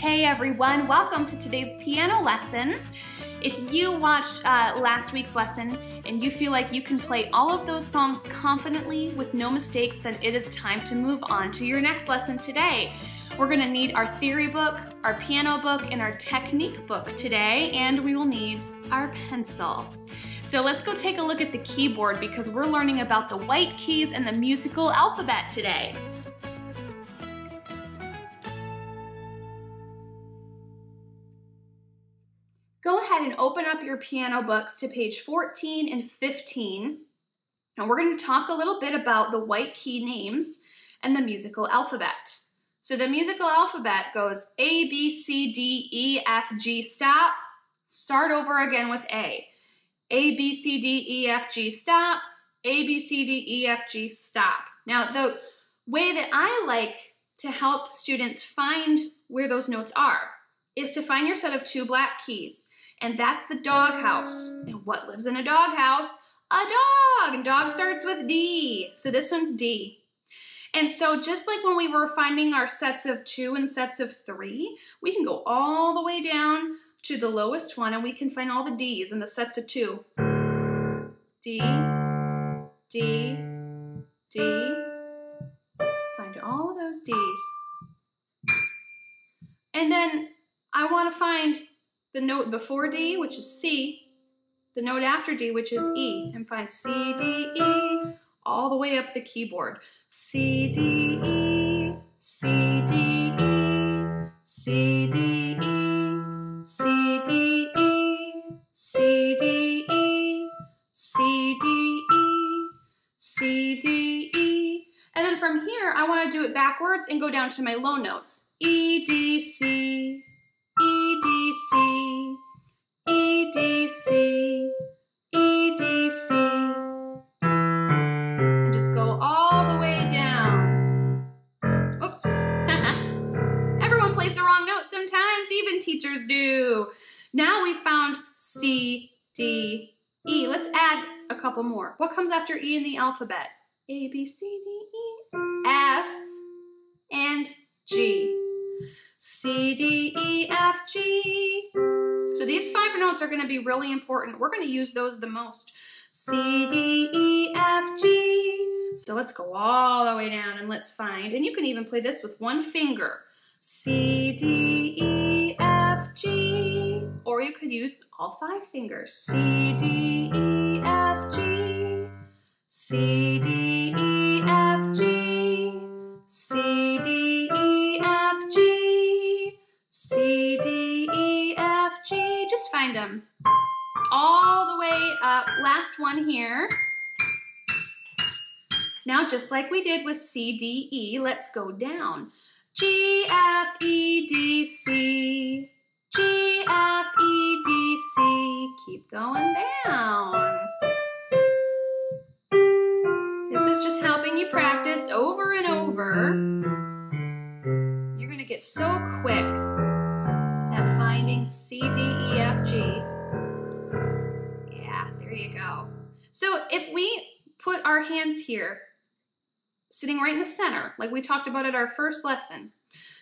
Hey everyone, welcome to today's piano lesson. If you watched last week's lesson and you feel like you can play all of those songs confidently with no mistakes, then it is time to move on to your next lesson today. We're going to need our theory book, our piano book, and our technique book today, and we will need our pencil. So let's go take a look at the keyboard because we're learning about the white keys and the musical alphabet today. Go ahead and open up your piano books to page 14 and 15, and we're going to talk a little bit about the white key names and the musical alphabet. So the musical alphabet goes A, B, C, D, E, F, G, stop, start over again with A. A, B, C, D, E, F, G, stop, A, B, C, D, E, F, G, stop. Now the way that I like to help students find where those notes are is to find your set of two black keys. And that's the doghouse. And what lives in a doghouse? A dog! And dog starts with D. So this one's D. And so just like when we were finding our sets of two and sets of three, we can go all the way down to the lowest one and we can find all the D's in the sets of two. D, D, D. Find all of those D's. And then I want to find the note before D, which is C, the note after D, which is E, and find C, D, E, all the way up the keyboard. C, D, E, C, D, E, C, D, E, C, D, E, C, D, E, C, D, E, C, D, E. And then from here, I want to do it backwards and go down to my low notes. E, D, C, E, D, C, E, D, C, E, D, C. And just go all the way down. Oops. Everyone plays the wrong note sometimes, even teachers do. Now we found C, D, E. Let's add a couple more. What comes after E in the alphabet? A, B, C, D, E, F, and G. C, D, E, F, G. So these five notes are going to be really important. We're going to use those the most. C, D, E, F, G. So let's go all the way down and let's find, and you can even play this with one finger. C, D, E, F, G. Or you could use all five fingers. C, D, E, F, G. C, D, E, F, G. C, D, E, F, G. C, D, E, F, G. Just find them all the way up. Last one here. Now, just like we did with C, D, E, let's go down. G, F, E, D, C. G, F, E, D, C. Keep going down. This is just helping you practice over and over. You're going to get so quick. C, D, E, F, G. Yeah, there you go. So if we put our hands here, sitting right in the center, like we talked about at our first lesson,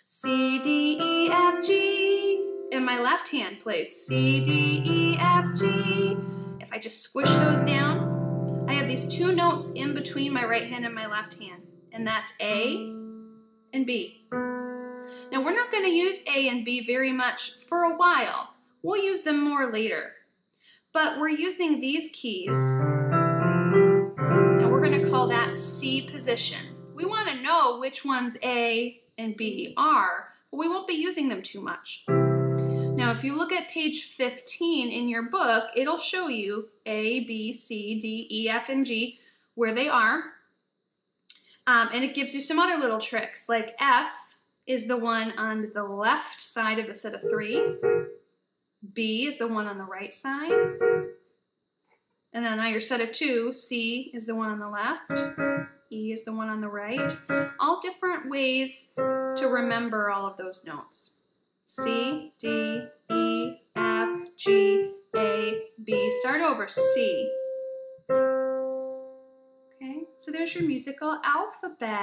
C, D, E, F, G, and my left hand plays C, D, E, F, G. If I just squish those down, I have these two notes in between my right hand and my left hand, and that's A and B. Now, we're not going to use A and B very much for a while. We'll use them more later. But we're using these keys, and we're going to call that C position. We want to know which ones A and B are, but we won't be using them too much. Now, if you look at page 15 in your book, it'll show you A, B, C, D, E, F, and G, where they are. And it gives you some other little tricks, like F is the one on the left side of the set of three. B is the one on the right side. And then on your set of two, C is the one on the left. E is the one on the right. All different ways to remember all of those notes. C, D, E, F, G, A, B. Start over, C. Okay, so there's your musical alphabet.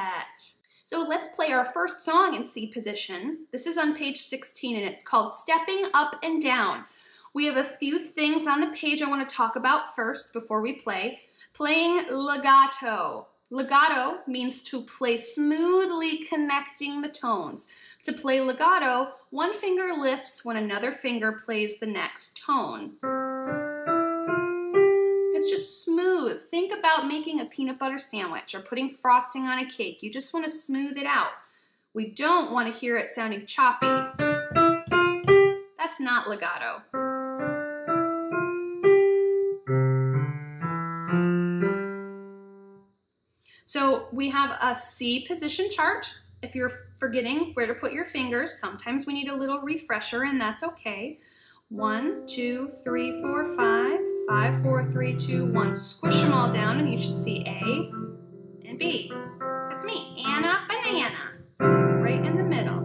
So let's play our first song in C position. This is on page 16 and it's called Stepping Up and Down. We have a few things on the page I want to talk about first before we play. Playing legato. Legato means to play smoothly, connecting the tones. To play legato, one finger lifts when another finger plays the next tone. It's just smooth. Think about making a peanut butter sandwich or putting frosting on a cake. You just want to smooth it out. We don't want to hear it sounding choppy. That's not legato. So we have a C position chart. If you're forgetting where to put your fingers, sometimes we need a little refresher and that's okay. 1, 2, 3, 4, 5. 5, 4, 3, 2, 1. Squish them all down and you should see A and B. That's me, Anna Banana, right in the middle.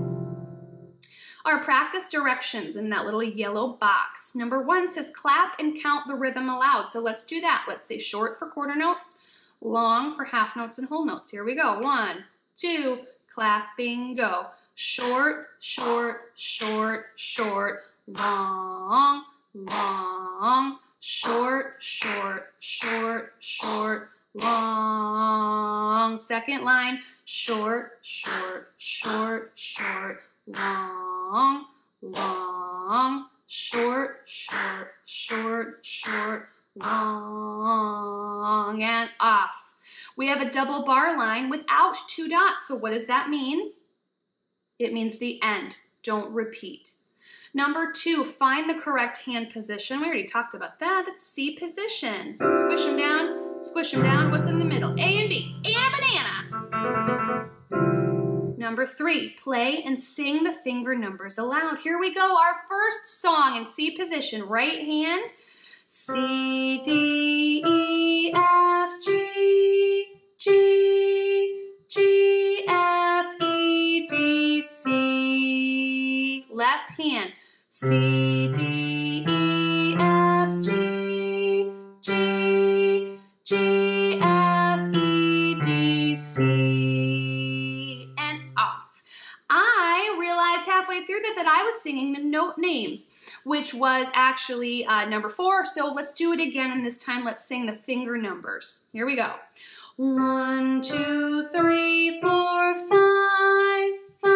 Our practice directions in that little yellow box. Number 1 says clap and count the rhythm aloud. So let's do that. Let's say short for quarter notes, long for half notes and whole notes. Here we go. 1, 2, clapping, go. Short, short, short, short, long, long, short, short, short, short, long. Second line, short, short, short, short, long, long, short, short, short, short, long, and off. We have a double bar line without two dots. So what does that mean? It means the end. Don't repeat. Number 2, find the correct hand position. We already talked about that. That's C position. Squish them down, squish them down. What's in the middle? A and B. Anna Banana. Number 3, play and sing the finger numbers aloud. Here we go. Our first song in C position. Right hand. C, D, E, F, G, G, G, F, E, D, C. Left hand. C, D, E, F, G, G, G, F, E, D, C. And off. I realized halfway through that I was singing the note names, which was actually number 4. So let's do it again, and this time let's sing the finger numbers. Here we go. 1, 2, 3, 4, 5, 5,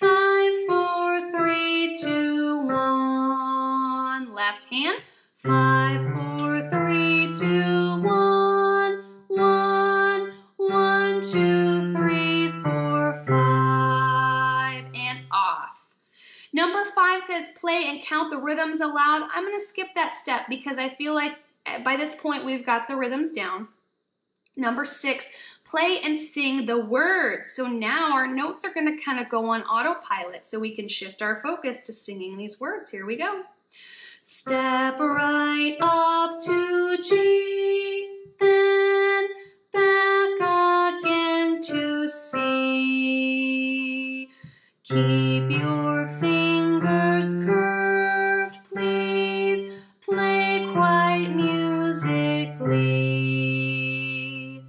5, 4, 3, 2, 1. Left hand. 5, 4, 3, 2, 1, 1, 1, 2, 3, 4, 5, and off. Number 5 says play and count the rhythms aloud. I'm going to skip that step because I feel like by this point we've got the rhythms down. Number 6, play and sing the words. So now our notes are going to kind of go on autopilot so we can shift our focus to singing these words. Here we go. Step right up to G, then back again to C. Keep your fingers curved, please play quite musically.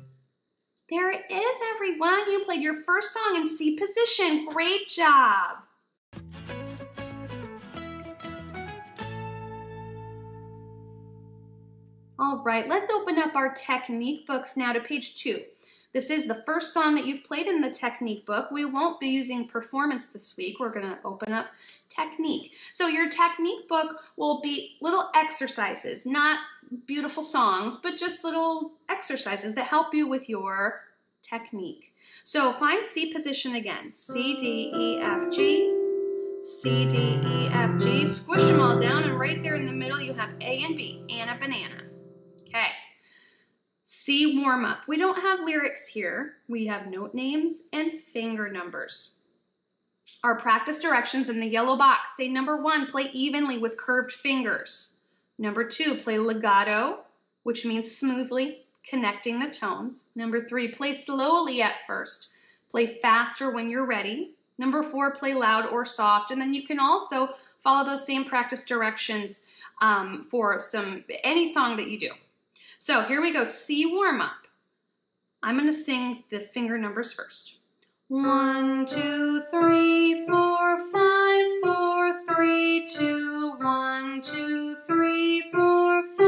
There it is, everyone. You played your first song in C position. Great job. All right, let's open up our technique books now to page 2. This is the first song that you've played in the technique book. We won't be using performance this week. We're going to open up technique. So your technique book will be little exercises, not beautiful songs, but just little exercises that help you with your technique. So find C position again. C, D, E, F, G. C, D, E, F, G. Squish them all down, and right there in the middle you have A and B. Anna Banana. Okay. C warm up. We don't have lyrics here. We have note names and finger numbers. Our practice directions in the yellow box say number 1, play evenly with curved fingers. Number 2, play legato, which means smoothly, connecting the tones. Number 3, play slowly at first. Play faster when you're ready. Number 4, play loud or soft. And then you can also follow those same practice directions for any song that you do. So here we go, C warm up. I'm going to sing the finger numbers first. 1, 2, 3, 4, 5, 4, 3, 2. 1, 2, 3, 4, 5.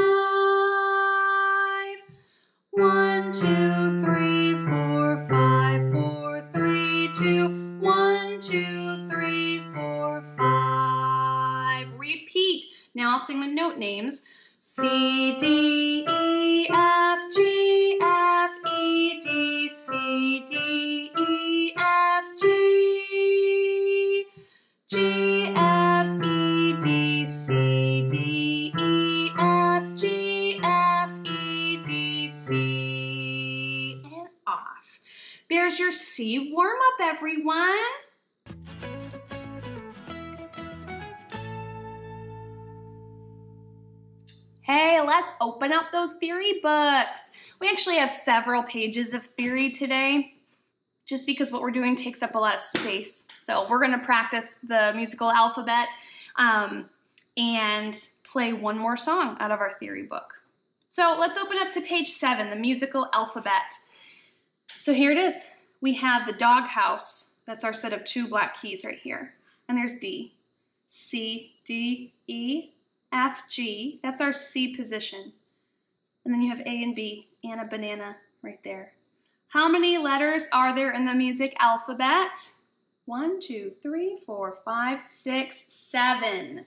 1, 2, 3, 4, 5, 4, 3, 2. 1, 2, 3, 4, 5. Repeat. Now I'll sing the note names. C, D, E, F, G, F, E, D, C, D, E, F, G, G, F, E, D, C, D, E, F, G, F, E, D, C, and off. There's your C warm-up, everyone. Hey, let's open up those theory books. We actually have several pages of theory today, just because what we're doing takes up a lot of space. So we're gonna practice the musical alphabet and play one more song out of our theory book. So let's open up to page 7, the musical alphabet. So here it is. We have the doghouse. That's our set of 2 black keys right here. And there's D, C, D, E, F, G, that's our C position. And then you have A and B and a banana right there. How many letters are there in the music alphabet? 1, 2, 3, 4, 5, 6, 7.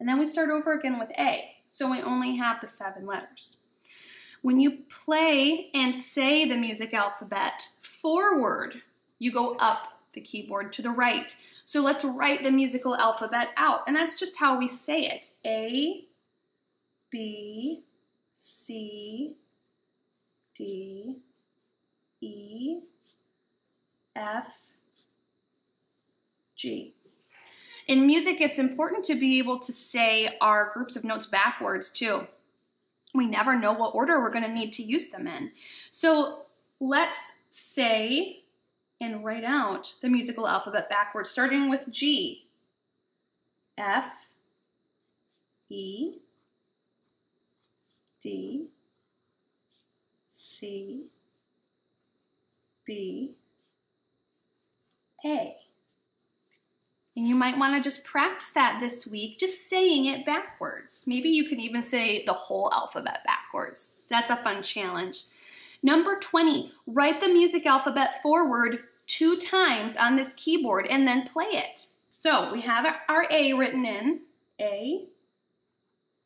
And then we start over again with A. So we only have the 7 letters. When you play and say the music alphabet forward, you go up the keyboard to the right. So let's write the musical alphabet out, and that's just how we say it. A, B, C, D, E, F, G. In music, it's important to be able to say our groups of notes backwards too. We never know what order we're going to need to use them in. So let's say and write out the musical alphabet backwards, starting with G, F, E, D, C, B, A. And you might want to just practice that this week, just saying it backwards. Maybe you can even say the whole alphabet backwards. That's a fun challenge. Number 20, write the music alphabet forward 2 times on this keyboard and then play it. So we have our A written in, A,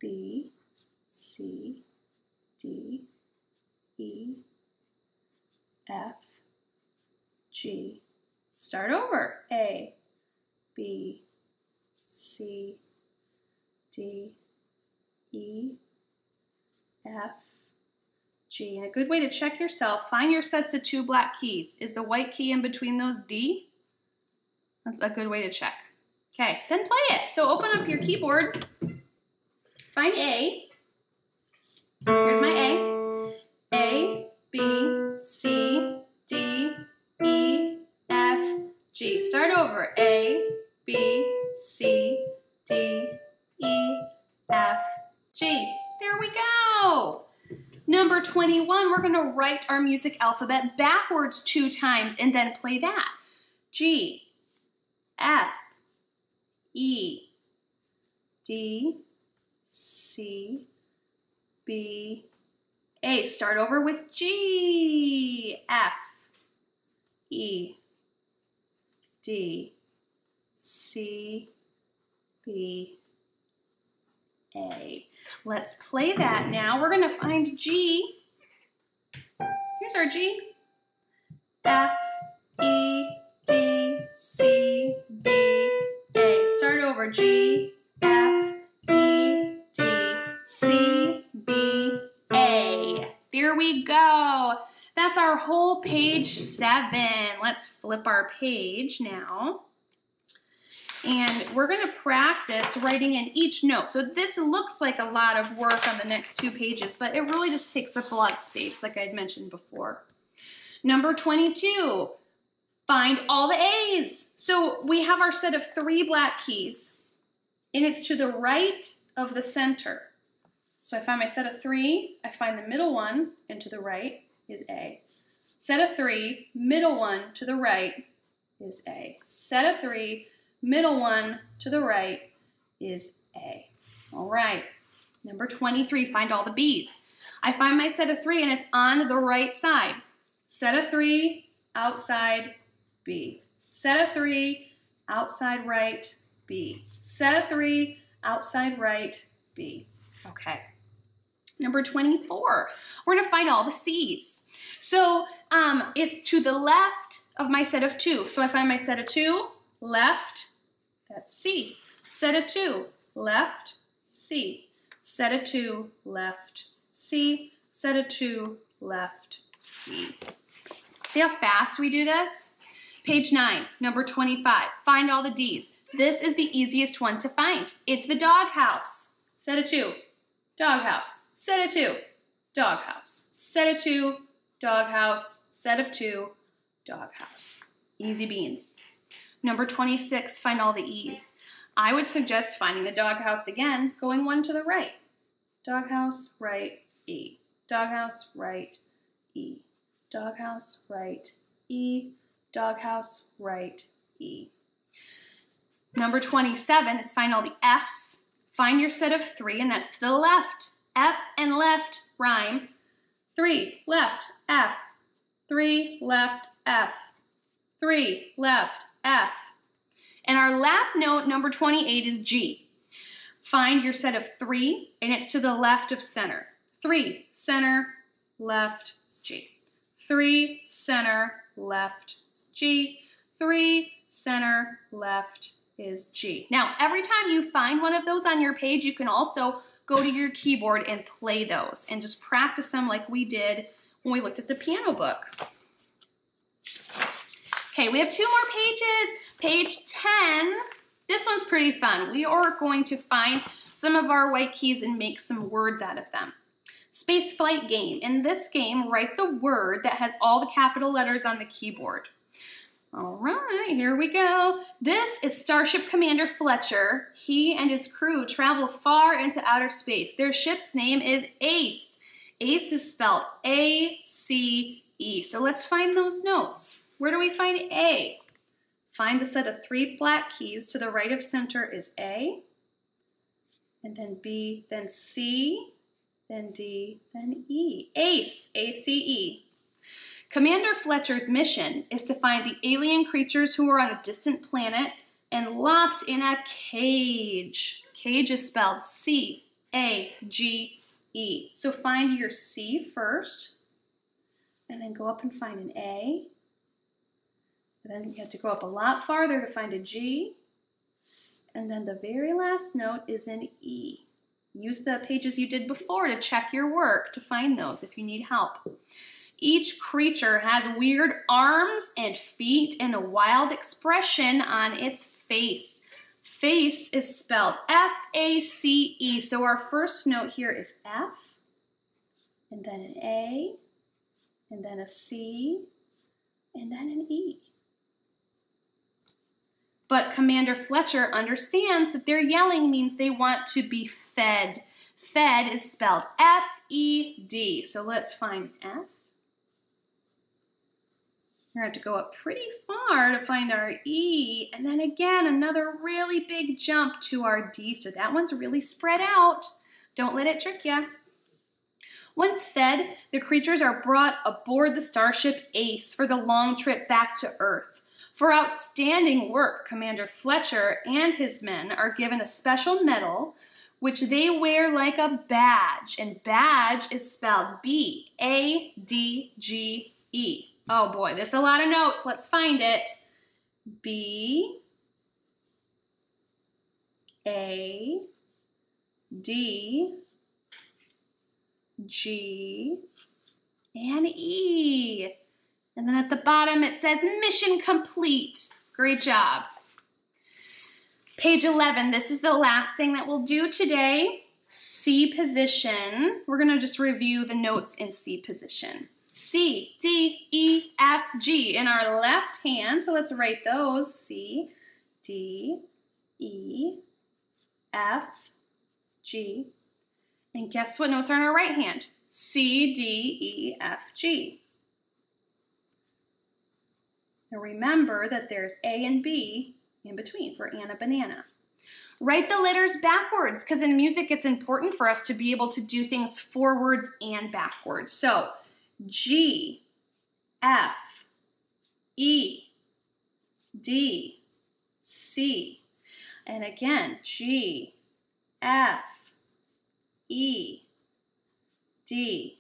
B, C, D, E, F, G. Start over, A, B, C, D, E, F, G. And a good way to check yourself, find your sets of 2 black keys. Is the white key in between those D? That's a good way to check. Okay, then play it. So open up your keyboard, find A. Here's my A. A, B, C, D, E, F, G. Start over. A, B, C, D, E, F, G. There we go. Number 21, we're going to write our music alphabet backwards 2 times and then play that. G, F, E, D, C, B, A. Start over with G, F, E, D, C, B, A. Let's play that now. We're going to find G. Here's our G. F, E, D, C, B, A. Start over. G, F, E, D, C, B, A. There we go. That's our whole page 7. Let's flip our page now. And we're going to practice writing in each note. So this looks like a lot of work on the next 2 pages, but it really just takes up a lot of space, like I had mentioned before. Number 22, find all the A's. So we have our set of 3 black keys, and it's to the right of the center. So I find my set of 3, I find the middle one, and to the right is A. Set of three, middle one to the right is A. Set of three, middle one to the right is A. All right, number 23, find all the B's. I find my set of three and it's on the right side. Set of three, outside B. Set of three, outside right B. Set of three, outside right B. Okay. Number 24, we're gonna find all the C's. So it's to the left of my set of two. So I find my set of two, left, that's C. Set of two, left, C. Set of two, left, C. Set of two, left, C. See how fast we do this? Page 9, number 25, find all the D's. This is the easiest one to find. It's the doghouse. Set of two, doghouse. Set of two, doghouse. Set of two, doghouse. Set of two, doghouse. Easy beans. Number 26, find all the E's. I would suggest finding the doghouse again, going one to the right. Doghouse, right, E. Doghouse, right, E. Doghouse, right, E. Doghouse, right, E. Number 27 is find all the F's. Find your set of three, and that's to the left. F and left rhyme. Three, left, F. Three, left, F. Three, left, F. And our last note, number 28, is G. Find your set of three, and it's to the left of center. Three, center, left, G. Three, center, left, G. Three, center, left is G. Now, every time you find one of those on your page, you can also go to your keyboard and play those and just practice them like we did when we looked at the piano book. Okay, we have two more pages. Page 10. This one's pretty fun. We are going to find some of our white keys and make some words out of them. Space flight game. In this game, write the word that has all the capital letters on the keyboard. All right, here we go. This is Starship Commander Fletcher. He and his crew travel far into outer space. Their ship's name is Ace. Ace is spelled A-C-E. So let's find those notes. Where do we find A? Find the set of three black keys to the right of center is A, and then B, then C, then D, then E. Ace, A-C-E. Commander Fletcher's mission is to find the alien creatures who are on a distant planet and locked in a cage. Cage is spelled C-A-G-E. So find your C first, and then go up and find an A. And then you have to go up a lot farther to find a G. And then the very last note is an E. Use the pages you did before to check your work to find those if you need help. Each creature has weird arms and feet and a wild expression on its face. Face is spelled F-A-C-E. So our first note here is F, and then an A, and then a C, and then an E. But Commander Fletcher understands that their yelling means they want to be fed. Fed is spelled F-E-D. So let's find F. We're going to have to go up pretty far to find our E. And then again, another really big jump to our D. So that one's really spread out. Don't let it trick you. Once fed, the creatures are brought aboard the starship Ace for the long trip back to Earth. For outstanding work, Commander Fletcher and his men are given a special medal, which they wear like a badge, and badge is spelled B-A-D-G-E. Oh boy, there's a lot of notes. Let's find it. B-A-D-G-E. And then at the bottom it says mission complete. Great job. Page 11, this is the last thing that we'll do today. C position. We're gonna just review the notes in C position. C, D, E, F, G in our left hand. So let's write those. C, D, E, F, G. And guess what notes are in our right hand? C, D, E, F, G. Now remember that there's A and B in between for Anna Banana. Write the letters backwards, because in music it's important for us to be able to do things forwards and backwards. So G, F, E, D, C. And again, G, F, E, D,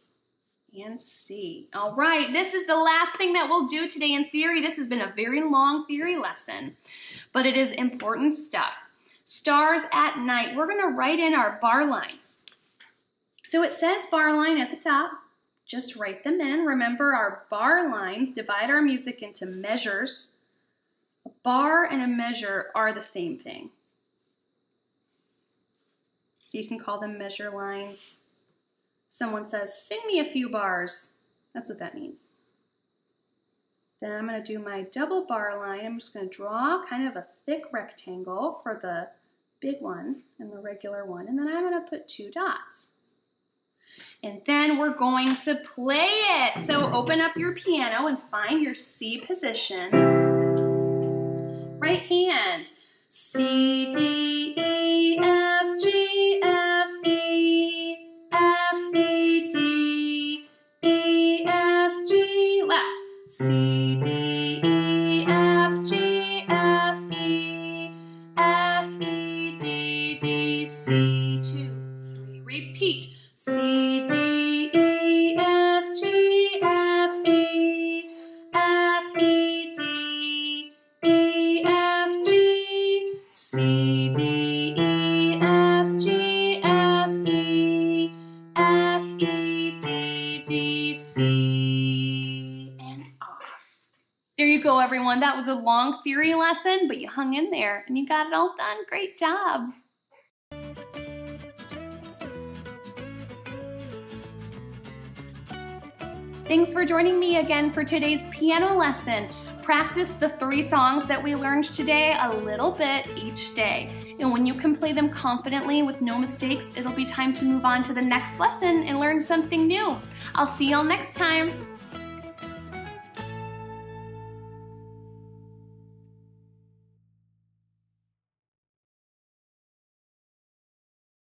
and C. All right, this is the last thing that we'll do today in theory. This has been a very long theory lesson, but it is important stuff. Stars at night. We're gonna write in our bar lines. So it says bar line at the top. Just write them in. Remember, our bar lines divide our music into measures. A bar and a measure are the same thing. So you can call them measure lines. Someone says, sing me a few bars. That's what that means. Then I'm going to do my double bar line. I'm just going to draw kind of a thick rectangle for the big one and the regular one. And then I'm going to put two dots. And then we're going to play it. So open up your piano and find your C position. Right hand. C, D, E, F, G, F, E, F, E, D, E, F, G. Left. C, D, E, F, G, F, E, D, D, C. 2, 3. Repeat. C, D, E, F, G, F, E, D, E, F, G, C, D, E, F, G, F, E, D, D, C, and off. There you go, everyone. That was a long theory lesson, but you hung in there and you got it all done. Great job. Thanks for joining me again for today's piano lesson. Practice the 3 songs that we learned today a little bit each day. And when you can play them confidently with no mistakes, it'll be time to move on to the next lesson and learn something new. I'll see y'all next time.